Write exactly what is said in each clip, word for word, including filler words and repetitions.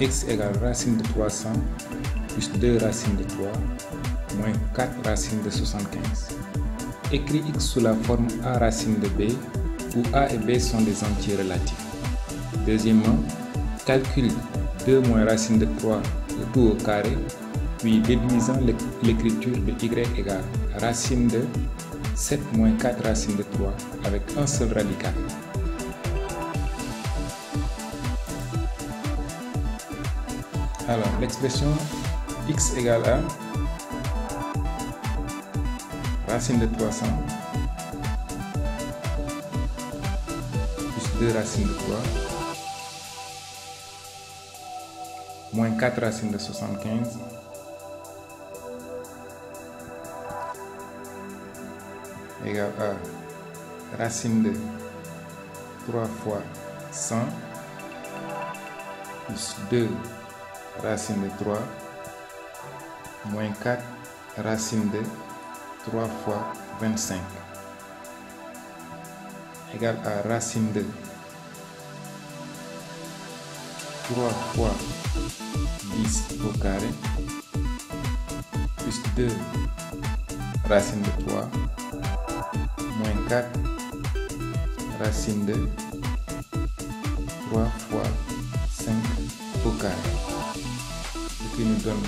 X égale racine de trois cents plus deux racine de trois moins quatre racine de soixante-quinze. Écris x sous la forme a racine de b où a et b sont des entiers relatifs. Deuxièmement, calcule deux moins racine de trois le tout au carré, puis déduisant l'écriture de y égale racine de sept moins quatre racine de trois avec un seul radical. Alors, l'expression x égale à racine de trois cents plus deux racine de trois moins quatre racine de soixante-quinze égale à racine de trois fois cent plus deux racine de trois moins quatre racine de trois fois vingt-cinq égale à racine de trois fois dix au carré plus deux racine de trois moins quatre racine de trois fois cinq au carré, ce qui nous donne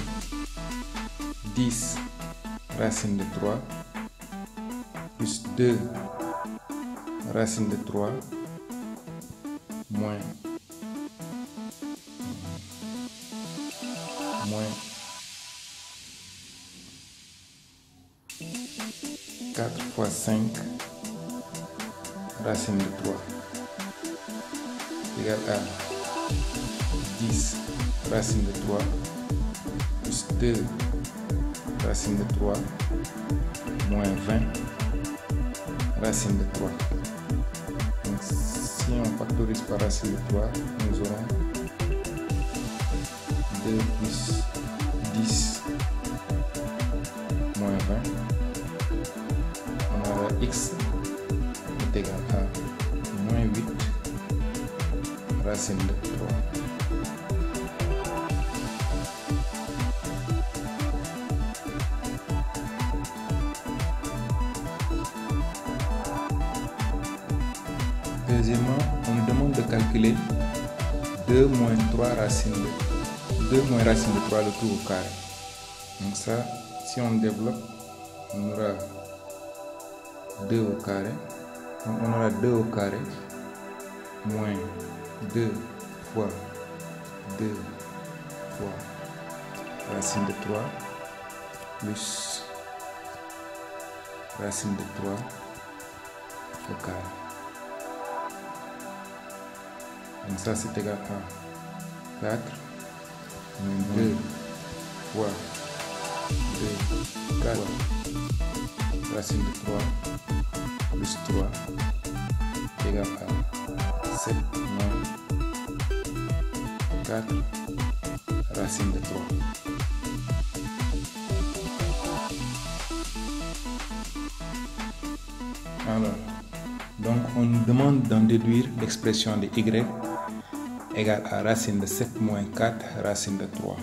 dix racine de trois plus deux racine de trois moins moins quatre fois cinq racine de trois égale à dix racine de trois plus deux racine de trois moins vingt racine de trois. Donc si on factorise par racine de trois, nous aurons deux plus dix moins vingt. On aura x est égal à moins huit racine de trois. Deuxièmement, on nous demande de calculer deux moins trois racine de deux moins racine de trois le tout au carré. Donc ça, si on développe, on aura deux au carré. Donc on aura deux au carré moins deux fois deux fois racine de trois plus racine de trois au carré. Donc ça c'est égal à quatre moins deux fois deux quatre racine de trois plus trois égale à sept moins quatre racine de trois. Alors, donc on nous demande d'en déduire l'expression de y égale à racine de sept moins quatre racine de trois.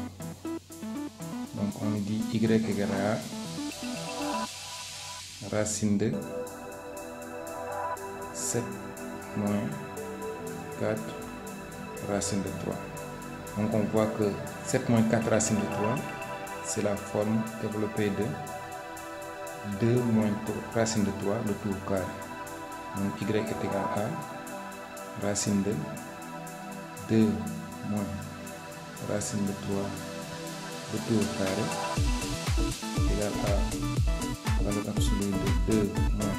Donc on dit y égale à racine de sept moins quatre racine de trois. Donc on voit que sept moins quatre racine de trois, c'est la forme développée de deux moins trois racine de trois le tout au carré. Donc y est égal à racine de deux moins racine de trois le tout au carré égale à valeur absolue de deux moins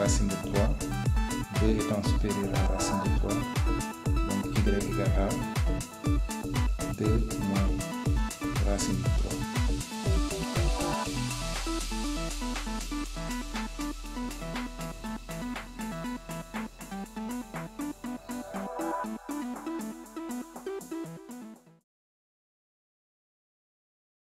racine de trois, deux étant supérieur à racine de trois, donc y égale à deux moins racine de trois.